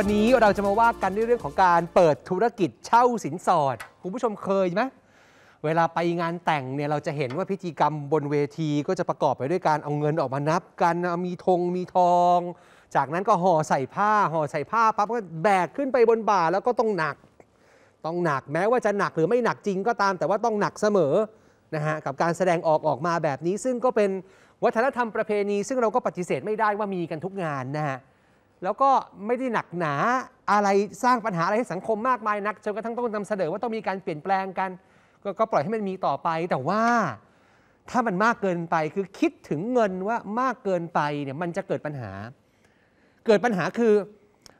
วันนี้เราจะมาว่ากันในเรื่องของการเปิดธุรกิจเช่าสินสอดคุณผู้ชมเคยไหมเวลาไปงานแต่งเนี่ยเราจะเห็นว่าพิธีกรรมบนเวทีก็จะประกอบไปด้วยการเอาเงินออกมานับกันมีธงมีทองจากนั้นก็ห่อใส่ผ้าปั๊บก็แบกขึ้นไปบนบ่าแล้วก็ต้องหนักแม้ว่าจะหนักหรือไม่หนักจริงก็ตามแต่ว่าต้องหนักเสมอนะฮะกับการแสดงออกมาแบบนี้ซึ่งก็เป็นวัฒนธรรมประเพณีซึ่งเราก็ปฏิเสธไม่ได้ว่ามีกันทุกงานนะฮะแล้วก็ไม่ได้หนักหนาอะไรสร้างปัญหาอะไรให้สังคมมากมายนักจนกระทั่งต้องนำเสนอว่าต้องมีการเปลี่ยนแปลงกันก็ปล่อยให้มันมีต่อไปแต่ว่าถ้ามันมากเกินไปคือคิดถึงเงินว่ามากเกินไปเนี่ยมันจะเกิดปัญหาคือ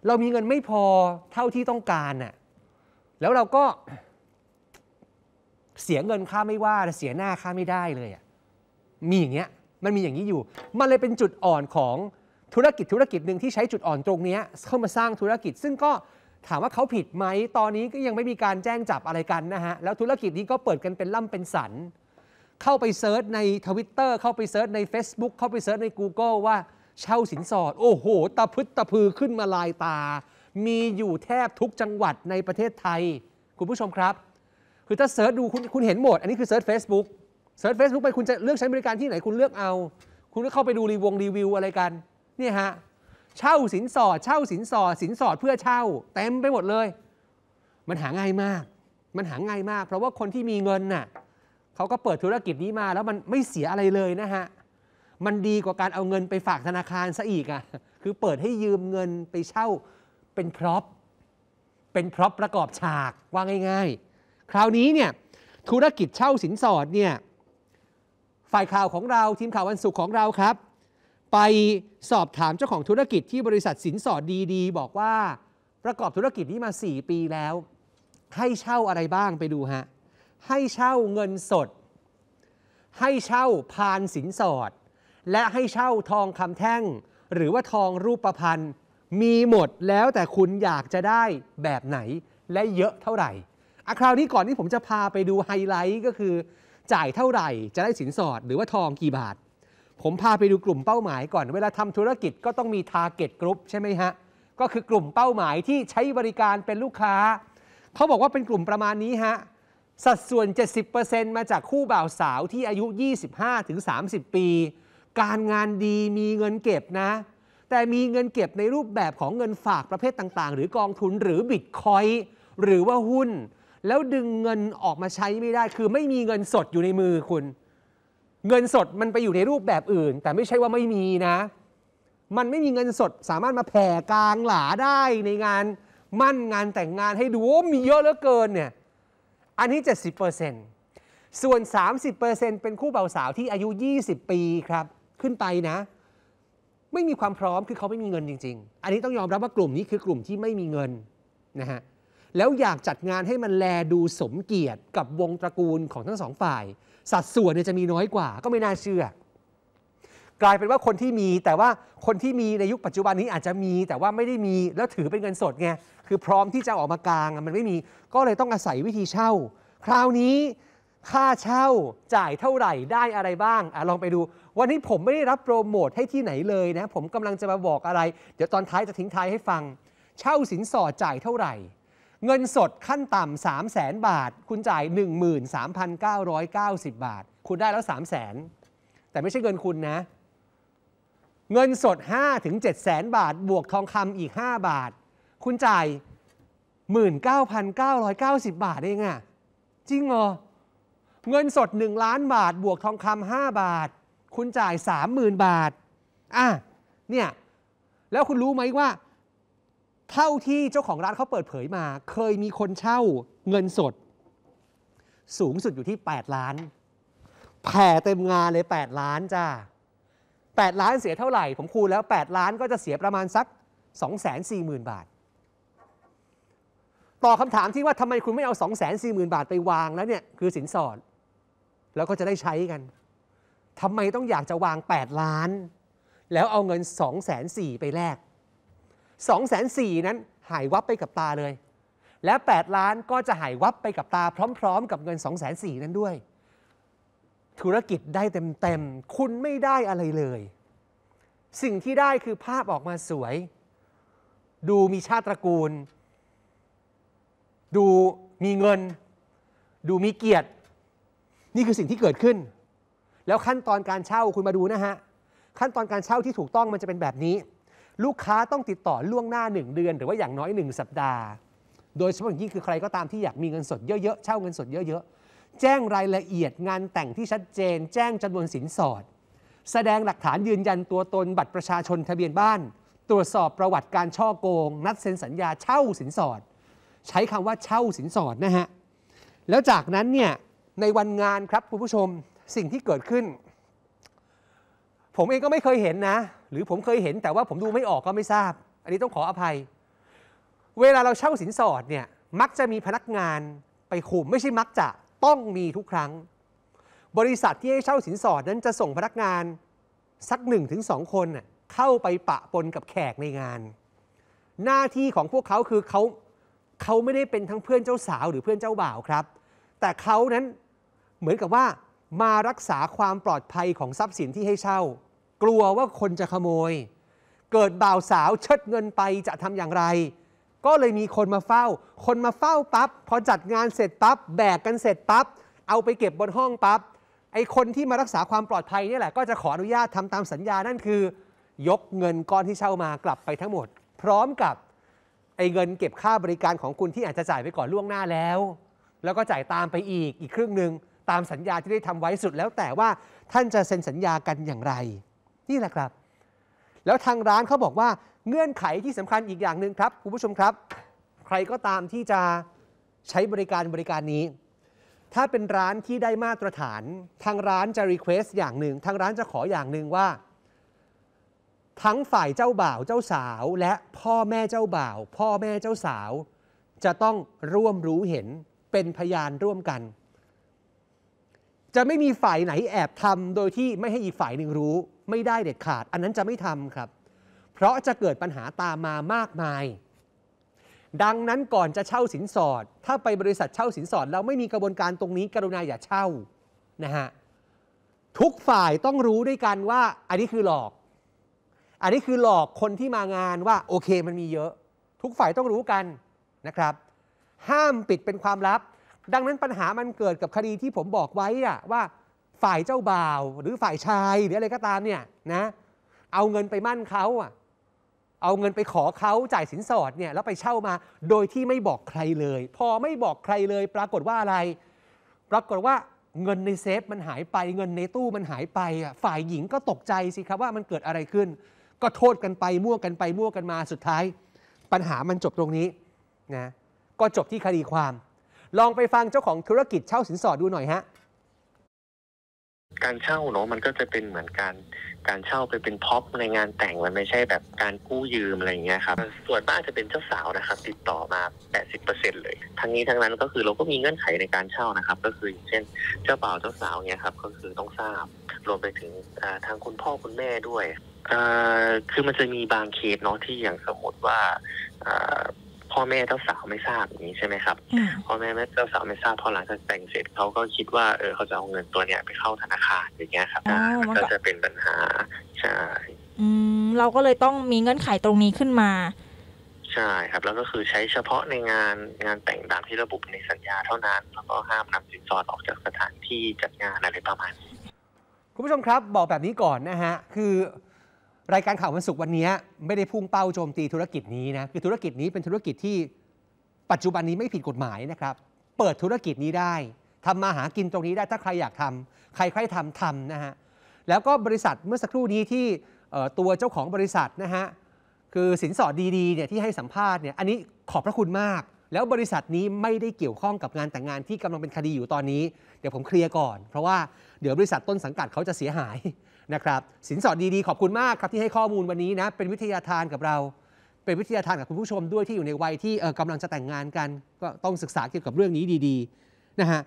เรามีเงินไม่พอเท่าที่ต้องการน่ะแล้วเราก็เสียเงินค่าไม่ว่าแต่เสียหน้าค่าไม่ได้เลยอ่ะมีอย่างนี้อยู่มันเลยเป็นจุดอ่อนของธุรกิจหนึ่งที่ใช้จุดอ่อนตรงนี้เข้ามาสร้างธุรกิจซึ่งก็ถามว่าเขาผิดไหมตอนนี้ก็ยังไม่มีการแจ้งจับอะไรกันนะฮะแล้วธุรกิจนี้ก็เปิดกันเป็นล่ำเป็นสันเข้าไปเซิร์ชใน Twitter เข้าไปเซิร์ชใน Facebook เข้าไปเซิร์ชใน Google ว่าเช่าสินสอดโอ้โหตะพึดตะพือขึ้นมาลายตามีอยู่แทบทุกจังหวัดในประเทศไทยคุณผู้ชมครับคือถ้าเซิร์ชดูคุณเห็นหมดอันนี้คือเซิร์ช Facebook ไปคุณจะเลือกใช้บริการที่ไหนคุณเลือกเอาคุณก็เข้าไปดูรีวิวอะไรกันนี่ฮะเช่าสินสอดเพื่อเช่าเต็มไปหมดเลยมันหาง่ายมากเพราะว่าคนที่มีเงินน่ะเขาก็เปิดธุรกิจนี้มาแล้วมันไม่เสียอะไรเลยนะฮะมันดีกว่าการเอาเงินไปฝากธนาคารซะอีกอ่ะคือเปิดให้ยืมเงินไปเช่าเป็นพร็อพประกอบฉากว่าง่ายๆคราวนี้เนี่ยธุรกิจเช่าสินสอดเนี่ยฝ่ายข่าวของเราทีมข่าววันศุกร์ของเราครับไปสอบถามเจ้าของธุรกิจที่บริษัทสินสอดดีๆบอกว่าประกอบธุรกิจนี้มา4ปีแล้วให้เช่าอะไรบ้างไปดูฮะให้เช่าเงินสดให้เช่าพานสินสอดและให้เช่าทองคำแท่งหรือว่าทองรูปพรรณมีหมดแล้วแต่คุณอยากจะได้แบบไหนและเยอะเท่าไหร่คราวนี้ก่อนที่ผมจะพาไปดูไฮไลท์ก็คือจ่ายเท่าไหร่จะได้สินสอดหรือว่าทองกี่บาทผมพาไปดูกลุ่มเป้าหมายก่อนเวลาทำธุรกิจก็ต้องมี Target Group ใช่ไหมฮะก็คือกลุ่มเป้าหมายที่ใช้บริการเป็นลูกค้าเขาบอกว่าเป็นกลุ่มประมาณนี้ฮะสัดส่วน 70% มาจากคู่บ่าวสาวที่อายุ 25-30 ปีการงานดีมีเงินเก็บนะแต่มีเงินเก็บในรูปแบบของเงินฝากประเภทต่างๆหรือกองทุนหรือบิตคอยน์หรือว่าหุ้นแล้วดึงเงินออกมาใช้ไม่ได้คือไม่มีเงินสดอยู่ในมือคุณเงินสดมันไปอยู่ในรูปแบบอื่นแต่ไม่ใช่ว่าไม่มีนะมันไม่มีเงินสดสามารถมาแผ่กลางหลาได้ในงานมั่นงานแต่งงานให้ดูมีเยอะเหลือเกินเนี่ยอันนี้ 70% ส่วน 30% เป็นคู่บ่าวสาวที่อายุ20ปีครับขึ้นไปนะไม่มีความพร้อมคือเขาไม่มีเงินจริงๆอันนี้ต้องยอมรับว่ากลุ่มนี้คือกลุ่มที่ไม่มีเงินนะฮะแล้วอยากจัดงานให้มันแลดูสมเกียรติกับวงตระกูลของทั้งสองฝ่ายสัดส่วนเนี่ยจะมีน้อยกว่าก็ไม่น่าเชื่อกลายเป็นว่าคนที่มีแต่ว่าคนที่มีในยุคปัจจุบันนี้อาจจะมีแต่ว่าไม่ได้มีแล้วถือเป็นเงินสดไงคือพร้อมที่จะออกมากลางมันไม่มีก็เลยต้องอาศัยวิธีเช่าคราวนี้ค่าเช่าจ่ายเท่าไหร่ได้อะไรบ้างลองไปดูวันนี้ผมไม่ได้รับโปรโมทให้ที่ไหนเลยนะผมกำลังจะมาบอกอะไรเดี๋ยวตอนท้ายจะทิ้งท้ายให้ฟังเช่าสินสอดจ่ายเท่าไหร่เงินสดขั้นต่ำ 300,000 บาทคุณจ่าย 13,990 บาทคุณได้แล้ว 300,000 แต่ไม่ใช่เงินคุณนะเงินสด 5-700,000 บาทบวกทองคำอีก5บาทคุณจ่าย 19,990 บาทเองอะจริงเหรอเงินสด1ล้านบาทบวกทองคำ5บาทคุณจ่าย 30,000 บาทเนี่ยแล้วคุณรู้ไหมว่าเท่าที่เจ้าของร้านเขาเปิดเผยมาเคยมีคนเช่าเงินสดสูงสุดอยู่ที่8ล้านแผ่เต็มงานเลย8ล้านจ้า8ล้านเสียเท่าไหร่ผมคูณแล้ว8ล้านก็จะเสียประมาณสัก 240,000 บาทต่อคำถามที่ว่าทำไมคุณไม่เอา 240,000 บาทไปวางแล้วเนี่ยคือสินสอดแล้วก็จะได้ใช้กันทำไมต้องอยากจะวาง8ล้านแล้วเอาเงิน 240,000 ไปแลก240,000 นั้นหายวับไปกับตาเลยและ8ล้านก็จะหายวับไปกับตาพร้อมๆกับเงิน 240,000 นั้นด้วยธุรกิจได้เต็มๆคุณไม่ได้อะไรเลยสิ่งที่ได้คือภาพออกมาสวย ดูมีชาติตระกูลดูมีเงินดูมีเกียรตินี่คือสิ่งที่เกิดขึ้นแล้วขั้นตอนการเช่าคุณมาดูนะฮะขั้นตอนการเช่าที่ถูกต้องมันจะเป็นแบบนี้ลูกค้าต้องติดต่อล่วงหน้า1เดือนหรือว่าอย่างน้อย1สัปดาห์โดยเฉพาะอย่างยิ่งคือใครก็ตามที่อยากมีเงินสดเยอะๆเช่าเงินสดเยอะๆแจ้งรายละเอียดงานแต่งที่ชัดเจนแจ้งจำนวนสินสอดแสดงหลักฐานยืนยันตัวตนบัตรประชาชนทะเบียนบ้านตรวจสอบประวัติการฉ้อโกงนัดเซ็นสัญญาเช่าสินสอดใช้คำว่าเช่าสินสอดนะฮะแล้วจากนั้นเนี่ยในวันงานครับคุณผู้ชมสิ่งที่เกิดขึ้นผมเองก็ไม่เคยเห็นนะหรือผมเคยเห็นแต่ว่าผมดูไม่ออกก็ไม่ทราบอันนี้ต้องขออภัยเวลาเราเช่าสินสอดเนี่ยมักจะมีพนักงานไปคุมไม่ใช่มักจะต้องมีทุกครั้งบริษัทที่ให้เช่าสินสอดนั้นจะส่งพนักงานสัก 1-2 คนเข้าไปปะปนกับแขกในงานหน้าที่ของพวกเขาคือเขาไม่ได้เป็นทั้งเพื่อนเจ้าสาวหรือเพื่อนเจ้าบ่าวครับแต่เขานั้นเหมือนกับว่ามารักษาความปลอดภัยของทรัพย์สินที่ให้เช่ากลัวว่าคนจะขโมยเกิดบ่าวสาวเชิดเงินไปจะทำอย่างไรก็เลยมีคนมาเฝ้าปั๊บพอจัดงานเสร็จปั๊บแบกกันเสร็จปั๊บเอาไปเก็บบนห้องปั๊บไอ้คนที่มารักษาความปลอดภัยนี่แหละก็จะขออนุญาตทำตามสัญญานั่นคือยกเงินก้อนที่เช่ามากลับไปทั้งหมดพร้อมกับไอ้เงินเก็บค่าบริการของคุณที่อาจจะจ่ายไปก่อนล่วงหน้าแล้วก็จ่ายตามไปอีกครึ่งหนึ่งตามสัญญาที่ได้ทำไว้สุดแล้วแต่ว่าท่านจะเซ็นสัญญากันอย่างไรนี่แหละครับแล้วทางร้านเขาบอกว่าเงื่อนไขที่สำคัญอีกอย่างหนึ่งครับคุณผู้ชมครับใครก็ตามที่จะใช้บริการนี้ถ้าเป็นร้านที่ได้มาตรฐานทางร้านจะรีเควสต์อย่างหนึ่งทางร้านจะขออย่างหนึ่งว่าทั้งฝ่ายเจ้าบ่าวเจ้าสาวและพ่อแม่เจ้าบ่าวพ่อแม่เจ้าสาวจะต้องร่วมรู้เห็นเป็นพยานร่วมกันจะไม่มีฝ่ายไหนแอบทำโดยที่ไม่ให้อีกฝ่ายหนึ่งรู้ไม่ได้เด็ดขาดอันนั้นจะไม่ทำครับเพราะจะเกิดปัญหาตามมามากมายดังนั้นก่อนจะเช่าสินสอดถ้าไปบริษัทเช่าสินสอดแล้วไม่มีกระบวนการตรงนี้กรุณาอย่าเช่านะฮะทุกฝ่ายต้องรู้ด้วยกันว่าอันนี้คือหลอกคนที่มางานว่าโอเคมันมีเยอะทุกฝ่ายต้องรู้กันนะครับห้ามปิดเป็นความลับดังนั้นปัญหามันเกิดกับคดีที่ผมบอกไว้ว่าฝ่ายเจ้าบ่าวหรือฝ่ายชายหรืออะไรก็ตามเนี่ยนะเอาเงินไปมั่นเขาเอาเงินไปขอเขาจ่ายสินสอดเนี่ยแล้วไปเช่ามาโดยที่ไม่บอกใครเลยพอไม่บอกใครเลยปรากฏว่าอะไรปรากฏว่าเงินในเซฟมันหายไปเงินในตู้มันหายไปฝ่ายหญิงก็ตกใจสิครับว่ามันเกิดอะไรขึ้นก็โทษกันไปมั่วกันมาสุดท้ายปัญหามันจบตรงนี้นะก็จบที่คดีความลองไปฟังเจ้าของธุรกิจเช่าสินสอดดูหน่อยฮะการเช่าเนาะมันก็จะเป็นเหมือนการเช่าไปเป็นพ็อปในงานแต่งมันไม่ใช่แบบการกู้ยืมอะไรอย่างเงี้ยครับส่วนมากจะเป็นเจ้าสาวนะครับติดต่อมา 80% เลยทั้งนี้ทั้งนั้นก็คือเราก็มีเงื่อนไขในการเช่านะครับก็คืออย่างเช่นเจ้าบ่าวเจ้าสาวเงี้ยครับก็คือต้องทราบรวมไปถึงทางคุณพ่อคุณแม่ด้วยคือมันจะมีบางเคสเนาะที่อย่างสมมติว่าพ่อแม่เจ้าสาวไม่ทราบอย่างนี้ใช่ไหมครับพ่อแม่เจ้าสาวไม่ทราบพอหลังจากแต่งเสร็จเขาก็คิดว่าเขาจะเอาเงินตัวเนี้ยไปเข้าธนาคารอย่างเงี้ยครับก็จะเป็นปัญหาใช่เราก็เลยต้องมีเงื่อนไขตรงนี้ขึ้นมาใช่ครับแล้วก็คือใช้เฉพาะในงานแต่งตามที่ระบุในสัญญาเท่านั้นแล้วก็ห้ามนำสินสอดออกจากสถานที่จัดงานอะไรประมาณนี้คุณผู้ชมครับบอกแบบนี้ก่อนนะฮะคือรายการข่าววันศุกร์วันนี้ไม่ได้พุ่งเป้าโจมตีธุรกิจนี้นะคือธุรกิจนี้เป็นธุรกิจที่ปัจจุบันนี้ไม่ผิดกฎหมายนะครับเปิดธุรกิจนี้ได้ทำมาหากินตรงนี้ได้ถ้าใครอยากทำใครๆทำนะฮะแล้วก็บริษัทเมื่อสักครู่นี้ที่ตัวเจ้าของบริษัทนะฮะคือสินสอดดีๆเนี่ยที่ให้สัมภาษณ์เนี่ยอันนี้ขอบพระคุณมากแล้วบริษัทนี้ไม่ได้เกี่ยวข้องกับงานแต่งงานที่กำลังเป็นคดีอยู่ตอนนี้เดี๋ยวผมเคลียร์ก่อนเพราะว่าเดี๋ยวบริษัทต้นสังกัดเขาจะเสียหายนะครับสินสอดดีๆขอบคุณมากครับที่ให้ข้อมูลวันนี้นะเป็นวิทยาทานกับเราเป็นวิทยาทานกับคุณผู้ชมด้วยที่อยู่ในวัยที่กำลังจะแต่งงานกันก็ต้องศึกษาเกี่ยวกับเรื่องนี้ดีๆนะฮะ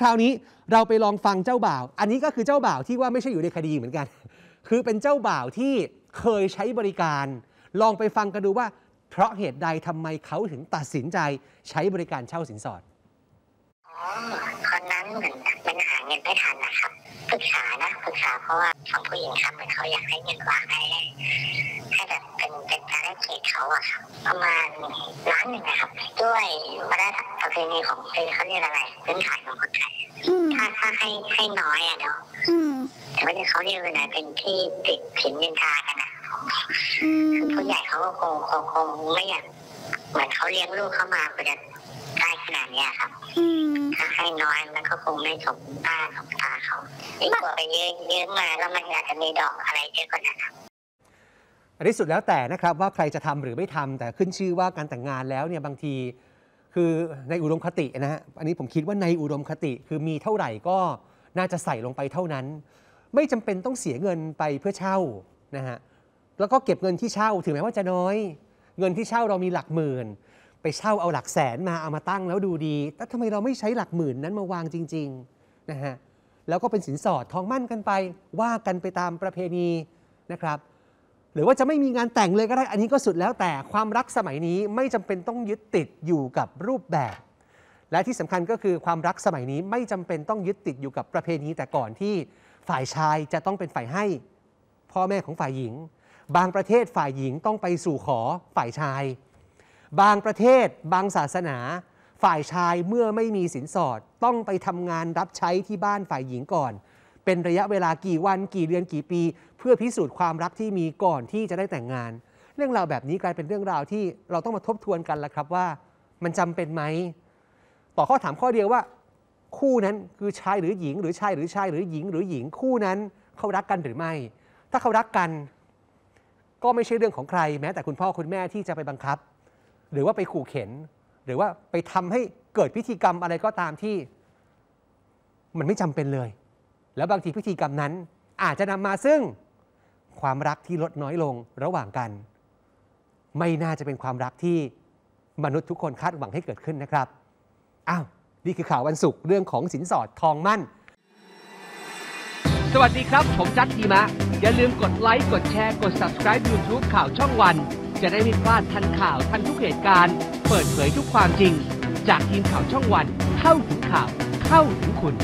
คราวนี้เราไปลองฟังเจ้าบ่าวอันนี้ก็คือเจ้าบ่าวที่ว่าไม่ใช่อยู่ในคดีเหมือนกันคือเป็นเจ้าบ่าวที่เคยใช้บริการลองไปฟังกันดูว่าเพราะเหตุใดทำไมเขาถึงตัดสินใจใช้บริการเช่าสินสอดคนนั้นเหมือนมันหาเงินไม่ทันนะครับปรึกษาเพราะว่าของผู้หญิงครับเหมือนเขาอยากให้เงินวางให้ าจะเป็นการได้เขตเขาอะครับประมาณ1,000,000นะครับด้วยวัฒนธรรมประเพณีของเขาเรียกอะไรพื้นฐานของคนไทยถ้าให้น้อยอะเนาะแต่ว่าเขาเรียกอะไรเป็นที่ติดผินนินทากันอะคือผู้ใหญ่เขาก็คงไม่อยากเหมือนเขาเลี้ยงลูกเข้ามาเพื่อจะได้ขนาดนี้ครับถ้าให้น้อยมันก็คงไม่สมหน้าสมตาเขาดีกว่าไปเยอะมาแล้วมันอาจจะมีดอกอะไรเยอะกว่านั้นอันนี้สุดแล้วแต่นะครับว่าใครจะทำหรือไม่ทำแต่ขึ้นชื่อว่าการแต่งงานแล้วเนี่ยบางทีคือในอุดมคตินะฮะอันนี้ผมคิดว่าในอุดมคติคือมีเท่าไหร่ก็น่าจะใส่ลงไปเท่านั้นไม่จำเป็นต้องเสียเงินไปเพื่อเช่านะฮะแล้วก็เก็บเงินที่เช่าถึงแม้ว่าจะน้อยเงินที่เช่าเรามีหลักหมื่นไปเช่าเอาหลักแสนมาเอามาตั้งแล้วดูดีแต่ทำไมเราไม่ใช้หลักหมื่นนั้นมาวางจริงๆนะฮะแล้วก็เป็นสินสอดทองมั่นกันไปว่ากันไปตามประเพณีนะครับหรือว่าจะไม่มีงานแต่งเลยก็ได้อันนี้ก็สุดแล้วแต่ความรักสมัยนี้ไม่จำเป็นต้องยึดติดอยู่กับรูปแบบและที่สำคัญก็คือความรักสมัยนี้ไม่จำเป็นต้องยึดติดอยู่กับประเพณีแต่ก่อนที่ฝ่ายชายจะต้องเป็นฝ่ายให้พ่อแม่ของฝ่ายหญิงบางประเทศฝ่ายหญิงต้องไปสู่ขอฝ่ายชายบางประเทศบางศาสนาฝ่ายชายเมื่อไม่มีสินสอดต้องไปทำงานรับใช้ที่บ้านฝ่ายหญิงก่อนเป็นระยะเวลากี่วันกี่เดือนกี่ปีเพื่อพิสูจน์ความรักที่มีก่อนที่จะได้แต่งงานเรื่องราวแบบนี้กลายเป็นเรื่องราวที่เราต้องมาทบทวนกันละครับว่ามันจำเป็นไหมต่อข้อถามข้อเดียวว่าคู่นั้นคือชายหรือหญิงหรือชายหรือชายหรือหญิงหรือหญิงคู่นั้นเขารักกันหรือไม่ถ้าเขารักกันก็ไม่ใช่เรื่องของใครแม้แต่คุณพ่อคุณแม่ที่จะไปบังคับหรือว่าไปขู่เข็นหรือว่าไปทำให้เกิดพิธีกรรมอะไรก็ตามที่มันไม่จำเป็นเลยแล้วบางทีพิธีกรรมนั้นอาจจะนำมาซึ่งความรักที่ลดน้อยลงระหว่างกันไม่น่าจะเป็นความรักที่มนุษย์ทุกคนคาดหวังให้เกิดขึ้นนะครับอ้าวนี่คือข่าววันศุกร์เรื่องของสินสอดทองมั่นสวัสดีครับผมจัดทีมะอย่าลืมกดไลค์กดแชร์กด subscribe YouTube ข่าวช่องวันจะได้ไม่พลาดทันข่าวทันทุกเหตุการณ์เปิดเผยทุกความจริงจากทีมข่าวช่องวันเข้าถึงข่าวเข้าถึงคุณ